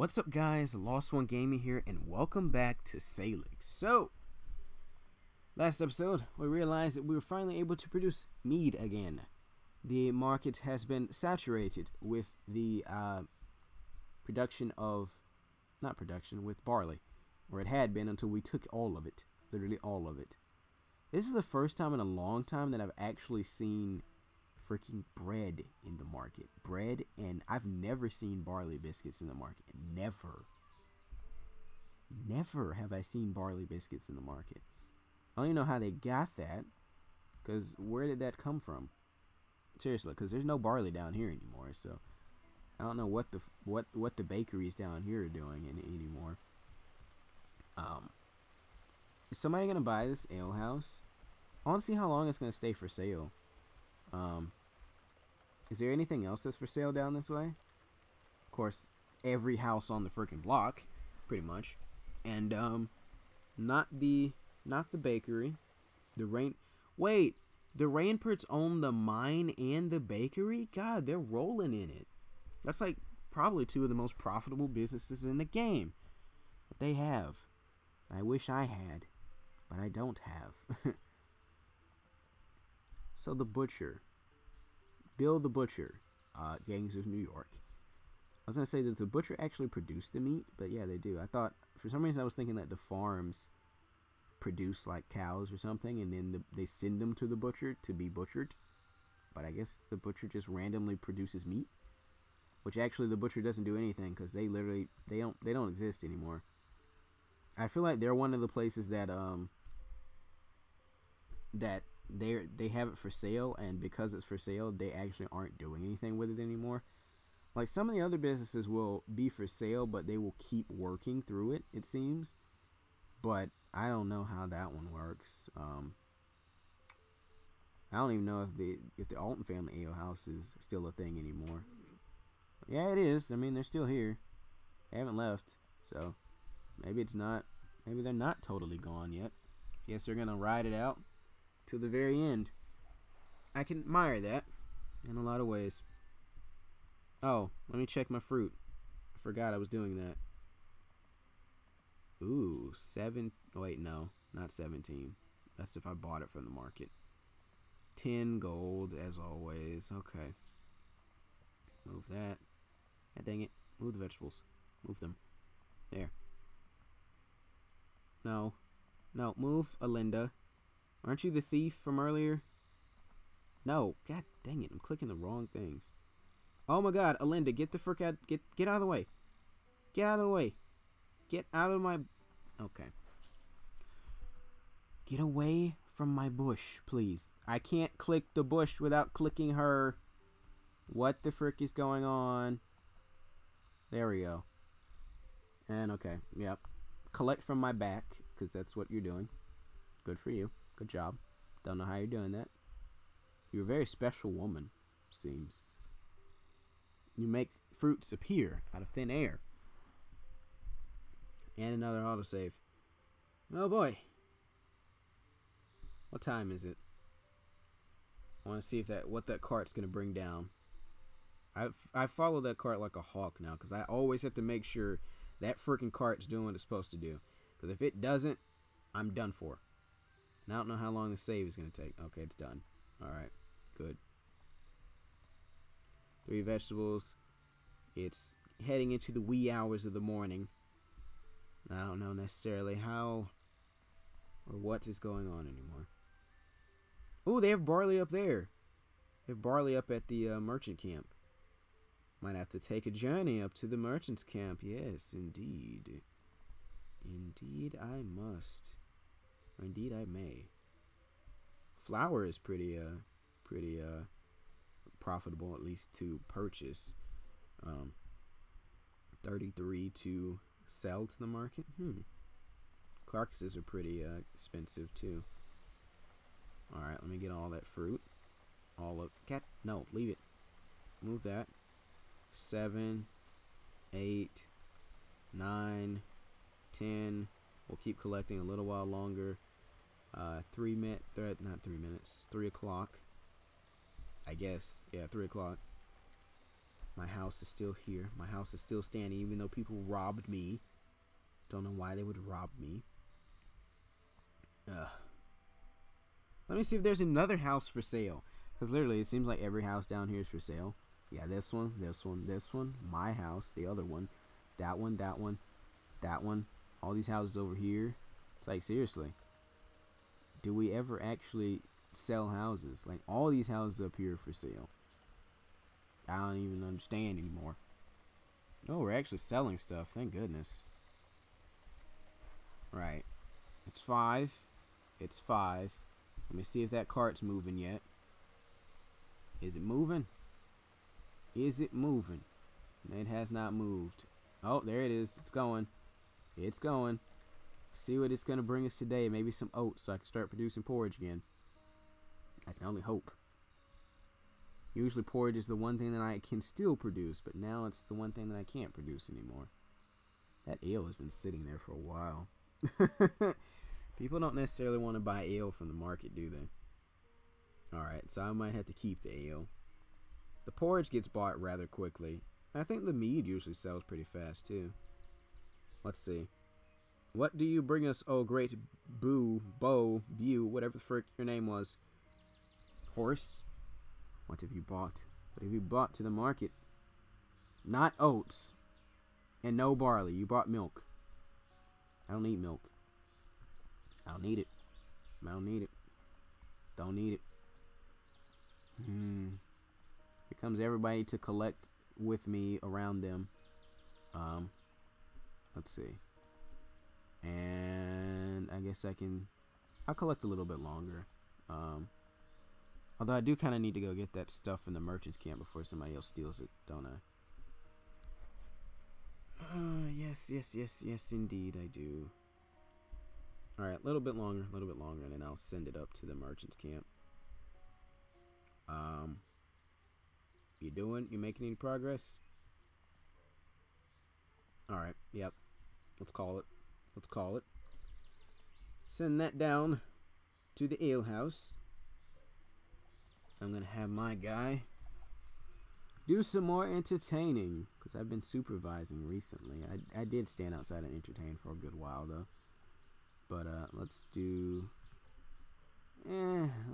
What's up guys, Lost One Gaming here, and welcome back to Salix. So, last episode, we realized that we were finally able to produce mead again. The market has been saturated with the with barley. Or it had been until we took all of it, literally all of it. This is the first time in a long time that I've actually seen freaking bread in the market. Bread, and I've never seen barley biscuits in the market. Never have I seen barley biscuits in the market. I don't even know how they got that, because where did that come from? Seriously, because there's no barley down here anymore, so I don't know what the bakeries down here are doing anymore. Is somebody gonna buy this alehouse? I want to see how long it's gonna stay for sale. Is there anything else that's for sale down this way? Of course, every house on the freaking block, pretty much. And not the bakery. The Rainperts own the mine and the bakery? God, they're rolling in it. That's like probably two of the most profitable businesses in the game. But they have. I wish I had, but I don't have. So the Butcher, Bill the Butcher, Gangs of New York. I was going to say that the Butcher actually produced the meat, but yeah, they do. I thought, for some reason I was thinking that the farms produce like cows or something, and then they send them to the Butcher to be butchered. But I guess the Butcher just randomly produces meat, which actually the Butcher doesn't do anything, because they literally, they don't exist anymore. I feel like they're one of the places that, they have it for sale, and because it's for sale they actually aren't doing anything with it anymore. Like some of the other businesses will be for sale, but they will keep working through it, it seems. But I don't know how that one works. I don't even know if the Alton family alehouse is still a thing anymore. Yeah, it is. I mean, they're still here, they haven't left, so maybe it's not, maybe they're not totally gone yet. I guess they're gonna ride it out to the very end. I can admire that in a lot of ways. Oh, let me check my fruit. I forgot I was doing that. Ooh, wait, no, not 17. That's if I bought it from the market. 10 gold as always. Okay, move that. God dang it, move the vegetables, move them there. No, move, Alinda. Aren't you the thief from earlier? No, god dang it, I'm clicking the wrong things. Oh my god, Alinda, get the frick out, get out of the way. Get out of the way. Get out of my... Okay. Get away from my bush, please. I can't click the bush without clicking her. What the frick is going on? There we go. And okay, yep. Collect from my back, because that's what you're doing. Good for you. Good job. Don't know how you're doing that. You're a very special woman, seems. You make fruits appear out of thin air. And another autosave. Oh boy. What time is it? I want to see if what that cart's going to bring down. I follow that cart like a hawk now, because I always have to make sure that freaking cart's doing what it's supposed to do. Because if it doesn't, I'm done for. I don't know how long the save is going to take. Okay, it's done. Alright, good. 3 vegetables. It's heading into the wee hours of the morning. I don't know necessarily how or what is going on anymore. Ooh, they have barley up there. They have barley up at the merchant camp. Might have to take a journey up to the merchant's camp. Yes, indeed. Indeed I must. Indeed I may. Flour is pretty profitable, at least to purchase. 33 to sell to the market. Carcasses are pretty expensive too. All right, let me get all that fruit. All of cat. No, leave it. Move that. 7, 8, 9, 10. We'll keep collecting a little while longer. 3 o'clock. I guess. Yeah, 3 o'clock. My house is still here. My house is still standing, even though people robbed me. Don't know why they would rob me. Let me see if there's another house for sale. Because literally, it seems like every house down here is for sale. Yeah, this one, this one, this one. My house, the other one. That one, that one, that one. All these houses over here. It's like, seriously. Do we ever actually sell houses? Like, all these houses up here are for sale. I don't even understand anymore. Oh, we're actually selling stuff. Thank goodness. Right. It's 5. It's 5. Let me see if that cart's moving yet. Is it moving? Is it moving? It has not moved. Oh, there it is. It's going. It's going. See what it's going to bring us today. Maybe some oats so I can start producing porridge again. I can only hope. Usually porridge is the one thing that I can still produce, but now it's the one thing that I can't produce anymore. That ale has been sitting there for a while. People don't necessarily want to buy ale from the market, do they? Alright, so I might have to keep the ale. The porridge gets bought rather quickly. I think the mead usually sells pretty fast, too. Let's see. What do you bring us, oh great boo, bow, bew, whatever the frick your name was? Horse? What have you bought? What have you bought to the market? Not oats. And no barley. You bought milk. I don't need milk. I don't need it. I don't need it. Don't need it. Here comes everybody to collect with me around them. Let's see. And I guess I can... I'll collect a little bit longer. Although I do kind of need to go get that stuff in the merchant's camp before somebody else steals it, don't I? Yes, indeed, I do. Alright, a little bit longer, and then I'll send it up to the merchant's camp. You making any progress? Alright, yep. Let's call it. Let's call it. Send that down to the alehouse. I'm going to have my guy do some more entertaining, because I've been supervising recently. I did stand outside and entertain for a good while, though. But let's do...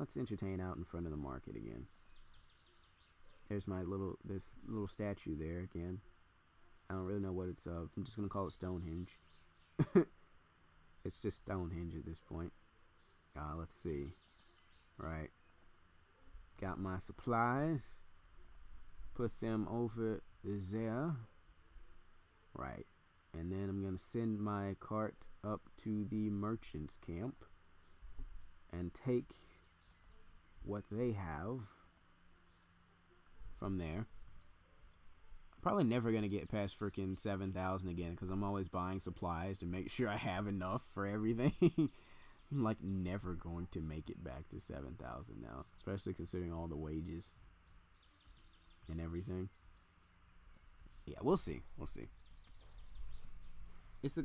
let's entertain out in front of the market again. There's my little... this little statue there again. I don't really know what it's of. I'm just going to call it Stonehenge. It's just Stonehenge at this point. Let's see. Right. Got my supplies. Put them over there. Right. And then I'm going to send my cart up to the merchant's camp. And take what they have from there. I'm probably never going to get past freaking 7,000 again. Because I'm always buying supplies to make sure I have enough for everything. I'm like never going to make it back to 7,000 now, especially considering all the wages and everything. Yeah, we'll see. We'll see. Is the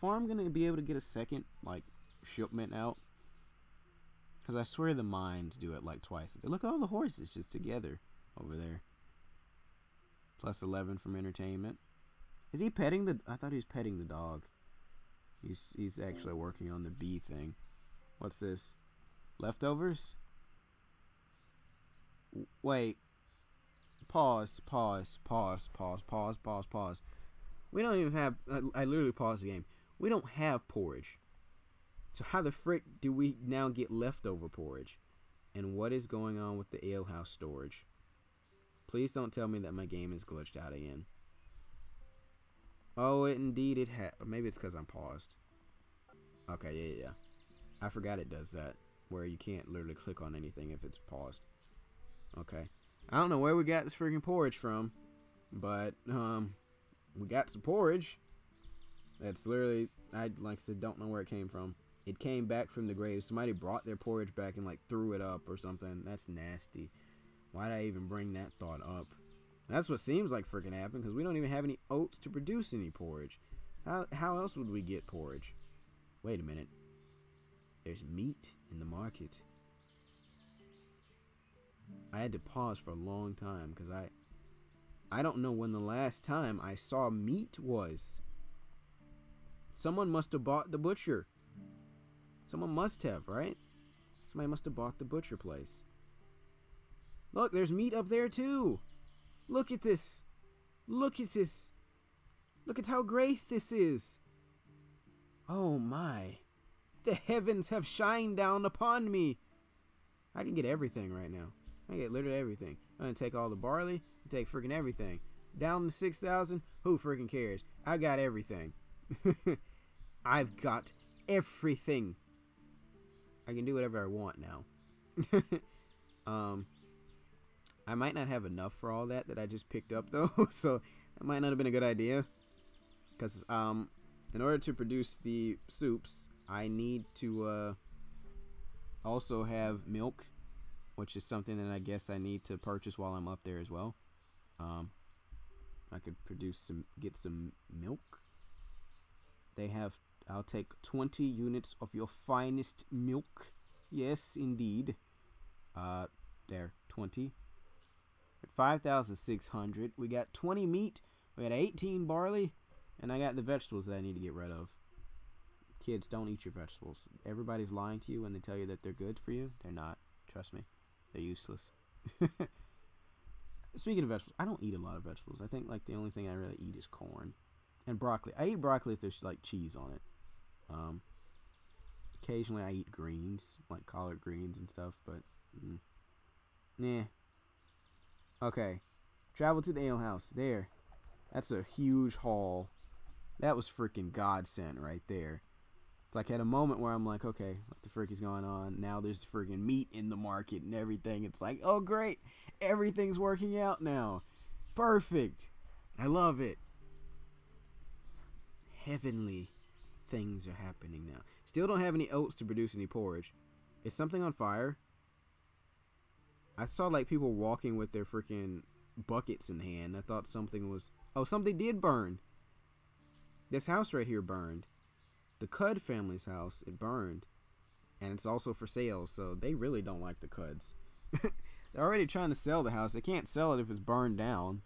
farm gonna be able to get a second like shipment out? Because I swear the mines do it like twice. Look at all the horses just together over there. Plus 11 from entertainment. Is he petting the? I thought he was petting the dog. He's actually working on the bee thing. What's this? Leftovers? Wait. Pause. We don't even have... I literally paused the game. We don't have porridge. So how the frick do we now get leftover porridge? And what is going on with the alehouse storage? Please don't tell me that my game is glitched out again. Oh, indeed it had. Maybe it's because I'm paused. Okay, yeah. I forgot it does that, where you can't literally click on anything if it's paused. Okay. I don't know where we got this freaking porridge from, but we got some porridge. That's literally, like I said, don't know where it came from. It came back from the grave. Somebody brought their porridge back and like threw it up or something. That's nasty. Why did I even bring that thought up? That's what seems like freaking happened, because we don't even have any oats to produce any porridge. How else would we get porridge? Wait a minute. There's meat in the market. I had to pause for a long time because I I don't know when the last time I saw meat was. Someone must have bought the butcher. Someone must have, right? Somebody must have bought the butcher place. Look, there's meat up there too. Look at this. Look at this. Look at how great this is. Oh my. The heavens have shined down upon me. I can get everything right now. I get literally everything. I'm going to take all the barley. I take freaking everything. Down to 6,000. Who freaking cares? I got everything. I've got everything. I can do whatever I want now. I might not have enough for all that I just picked up though. So that might not have been a good idea. Because in order to produce the soups, I need to also have milk, which is something that I guess I need to purchase while I'm up there as well. I could get some milk. They have, I'll take 20 units of your finest milk. Yes, indeed. There, 20. At 5,600, we got 20 meat, we got 18 barley, and I got the vegetables that I need to get rid of. Kids, don't eat your vegetables. Everybody's lying to you when they tell you that they're good for you. They're not. Trust me. They're useless. Speaking of vegetables, I don't eat a lot of vegetables. I think like the only thing I really eat is corn and broccoli. I eat broccoli if there's like cheese on it. Occasionally I eat greens, like collard greens and stuff, but yeah. Okay, travel to the alehouse. There, that's a huge haul. That was freaking godsend right there. It's like I had a moment where I'm like, okay, what the frick is going on? Now there's freaking meat in the market and everything. It's like, oh great, everything's working out now. Perfect. I love it. Heavenly things are happening now. Still don't have any oats to produce any porridge. Is something on fire? I saw like people walking with their freaking buckets in hand. I thought something was... Oh, something did burn. This house right here burned. The Cud family's house, it burned. And it's also for sale, so they really don't like the Cuds. They're already trying to sell the house. They can't sell it if it's burned down.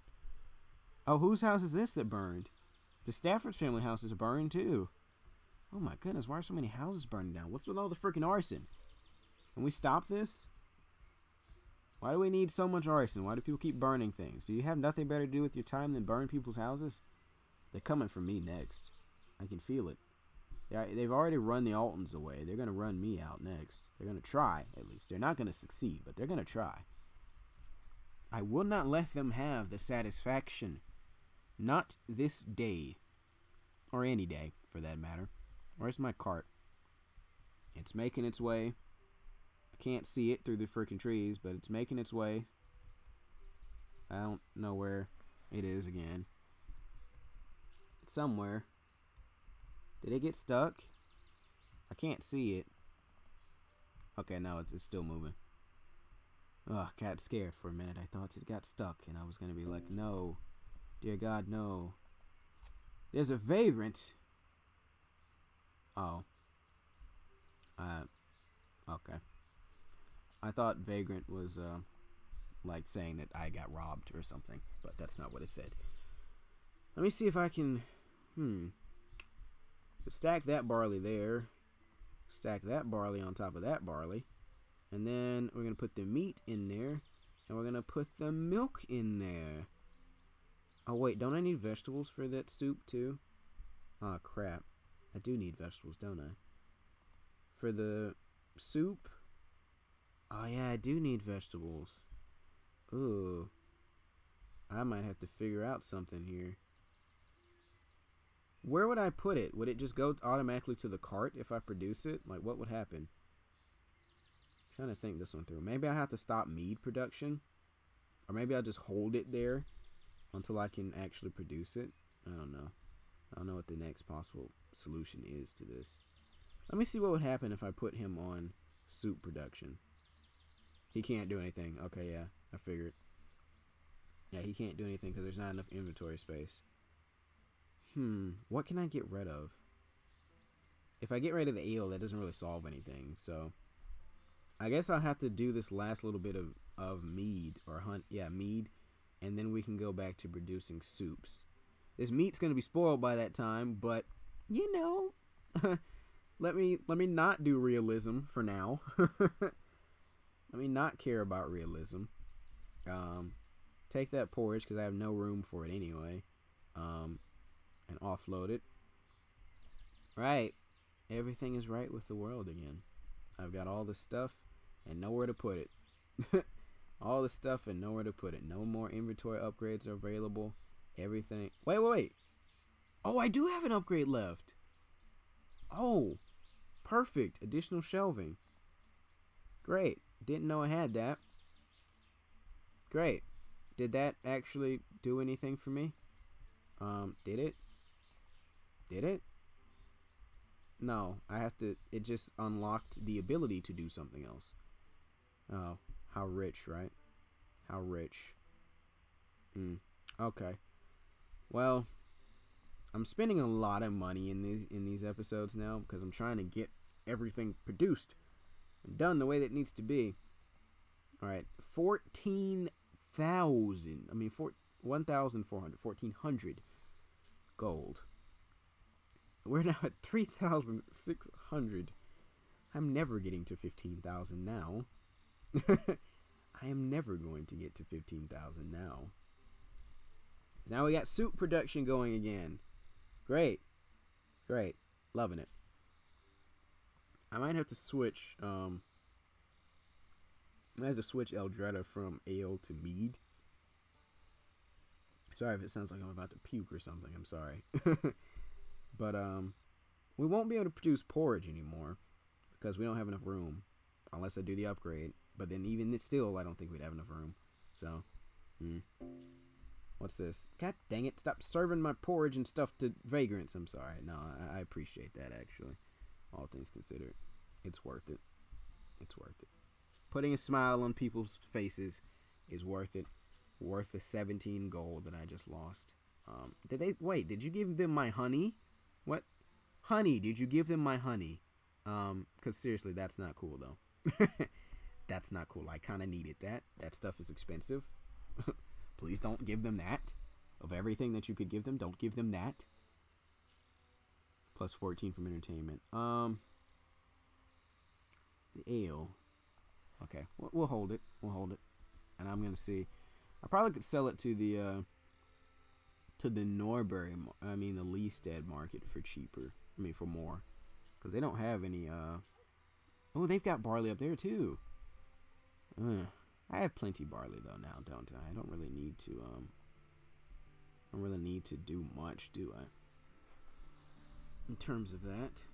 Oh, whose house is this that burned? The Stafford family house is burned too. Oh my goodness, why are so many houses burning down? What's with all the freaking arson? Can we stop this? Why do we need so much arson? Why do people keep burning things? Do you have nothing better to do with your time than burn people's houses? They're coming for me next. I can feel it. They've already run the Altons away. They're going to run me out next. They're going to try, at least. They're not going to succeed, but they're going to try. I will not let them have the satisfaction. Not this day. Or any day, for that matter. Where's my cart? It's making its way. Can't see it through the freaking trees, but it's making its way. I don't know where it is again. It's somewhere. Did it get stuck? I can't see it. Okay, no, it's still moving. Ugh, got scared for a minute. I thought it got stuck, and I was gonna be like, no. Dear God, no. There's a vagrant. Oh. Okay. I thought vagrant was, like saying that I got robbed or something, but that's not what it said. Let me see if I can, stack that barley there, stack that barley on top of that barley, and then we're going to put the meat in there, and we're going to put the milk in there. Oh, wait, don't I need vegetables for that soup, too? Aw, crap. I do need vegetables, don't I? For the soup... Oh yeah, I do need vegetables. Ooh. I might have to figure out something here. Where would I put it? Would it just go automatically to the cart if I produce it? Like, what would happen? I'm trying to think this one through. Maybe I'll have to stop mead production. Or maybe I'll just hold it there until I can actually produce it. I don't know. I don't know what the next possible solution is to this. Let me see what would happen if I put him on soup production. He can't do anything. Okay, yeah, I figured. Yeah, he can't do anything because there's not enough inventory space. What can I get rid of? If I get rid of the eel, that doesn't really solve anything. So, I guess I'll have to do this last little bit of mead or hunt. Yeah, mead and then we can go back to producing soups. This meat's going to be spoiled by that time, but, you know, let me not do realism for now. Let me not care about realism. Take that porridge, because I have no room for it anyway, and offload it. Right. Everything is right with the world again. I've got all the stuff and nowhere to put it. All the stuff and nowhere to put it. No more inventory upgrades are available. Everything. Wait. Oh, I do have an upgrade left. Oh, perfect. Additional shelving. Great. Didn't know I had that. Great. Did that actually do anything for me? Did it? Did it? No, I have to, it just unlocked the ability to do something else. Oh, how rich, right? How rich. Okay. Well, I'm spending a lot of money in these episodes now because I'm trying to get everything produced and done the way that it needs to be. All right, 14,000. I mean, 1,400, 1,400 gold. We're now at 3,600. I'm never getting to 15,000 now. I am never going to get to 15,000 now. Now we got soup production going again. Great. Great. Loving it. I might have to switch, I might have to switch Eldretta from ale to mead. Sorry if it sounds like I'm about to puke or something. I'm sorry. But, we won't be able to produce porridge anymore because we don't have enough room unless I do the upgrade. But then even still, I don't think we'd have enough room. So, What's this? God dang it, stop serving my porridge and stuff to vagrants. I'm sorry. No, I appreciate that, actually. All things considered. It's worth it. It's worth it. Putting a smile on people's faces is worth it. Worth the 17 gold that I just lost. Did they... Wait, did you give them my honey? What? Honey, did you give them my honey? Because seriously, that's not cool, though. That's not cool. I kind of needed that. That stuff is expensive. Please don't give them that. Of everything that you could give them, don't give them that. Plus 14 from entertainment. The ale. Okay, we'll hold it. We'll hold it. And I'm going to see. I probably could sell it to the Norbury, I mean the Leastead market for cheaper. I mean for more. Because they don't have any, Oh, they've got barley up there, too. I have plenty of barley though now, don't I? I don't really need to I don't really need to do much, do I? In terms of that.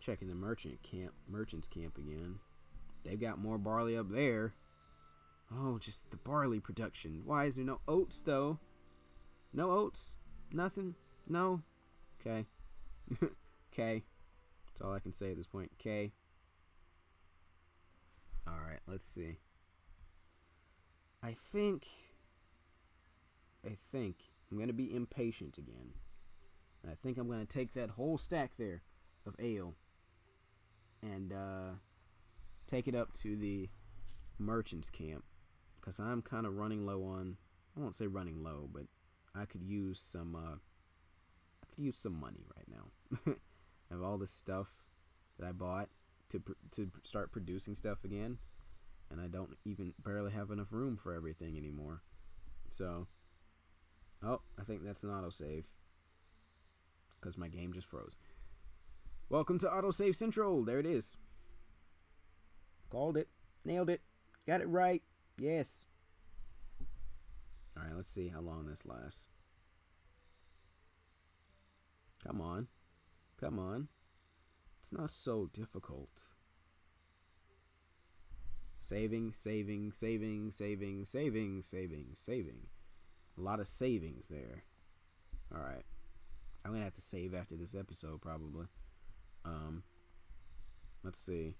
Checking the merchant's camp again. They've got more barley up there. Oh, just the barley production. Why is there no oats though? No oats? Nothing? No? Okay. Okay. That's all I can say at this point. Okay. Alright, let's see. I think I'm going to be impatient again. And I think I'm going to take that whole stack there of ale and take it up to the merchant's camp because I'm kind of running low on, I won't say running low, but I could use some money right now. I have all this stuff that I bought to start producing stuff again, and I don't even barely have enough room for everything anymore. So, oh, I think that's an autosave because my game just froze. Welcome to Autosave Central. There it is. Called it, nailed it, got it right. Yes. All right, let's see how long this lasts. Come on. Come on. It's not so difficult. Saving, saving, saving, saving, saving, saving, saving. A lot of savings there. Alright. I'm going to have to save after this episode, probably. Let's see.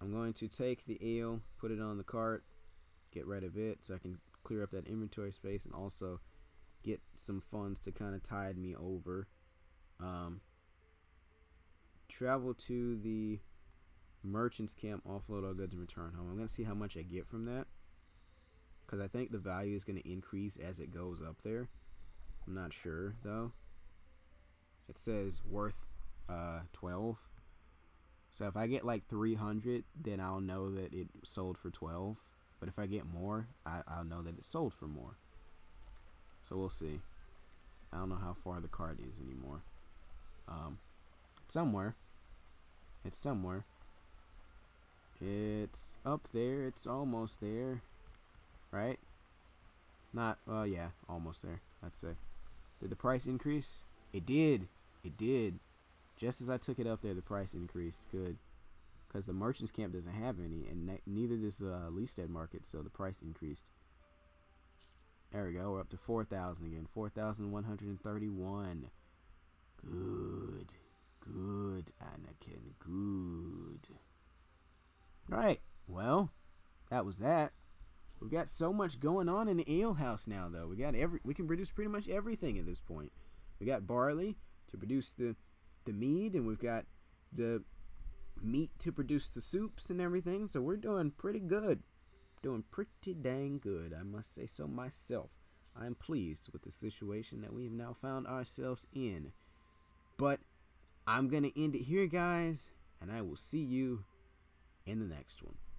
I'm going to take the ale, put it on the cart, get rid of it so I can clear up that inventory space and also get some funds to kind of tide me over. Travel to the Merchant's Camp, offload all goods and return home. I'm going to see how much I get from that, because I think the value is going to increase as it goes up there. I'm not sure though. It says worth 12. So if I get like 300, then I'll know that it sold for 12. But if I get more, I'll know that it sold for more. So we'll see. I don't know how far the card is anymore. It's somewhere. It's somewhere. It's up there. It's almost there. Right? Not, well, yeah, almost there, I'd say. Did the price increase? It did. It did. Just as I took it up there, the price increased. Good. Because the Merchant's Camp doesn't have any, and neither does the Leastead Market, so the price increased. There we go. We're up to 4,000 again. 4,131. Good. Good, Anakin. Good. Alright. Well, that was that. We've got so much going on in the ale house now, though. We can produce pretty much everything at this point. We got barley to produce the mead, and we've got the meat to produce the soups and everything. So we're doing pretty good. Doing pretty dang good, I must say so myself. I'm pleased with the situation that we have now found ourselves in. But I'm going to end it here, guys, and I will see you in the next one.